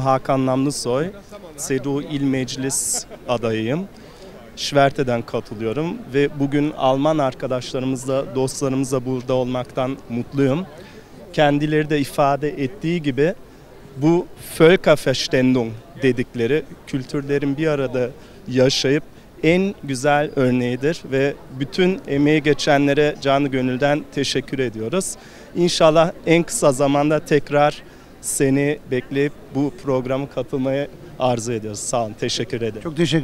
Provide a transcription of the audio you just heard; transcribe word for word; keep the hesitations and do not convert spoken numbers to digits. Hakan Namlısoy, SEDU İl Meclis adayıyım. Şverte'den katılıyorum ve bugün Alman arkadaşlarımızla, dostlarımızla burada olmaktan mutluyum. Kendileri de ifade ettiği gibi bu Völkerverständung dedikleri kültürlerin bir arada yaşayıp en güzel örneğidir ve bütün emeği geçenlere canı gönülden teşekkür ediyoruz. İnşallah en kısa zamanda tekrar seni bekleyip bu programa katılmayı arzu ediyoruz. Sağ olun, teşekkür ederim. Çok teşekkür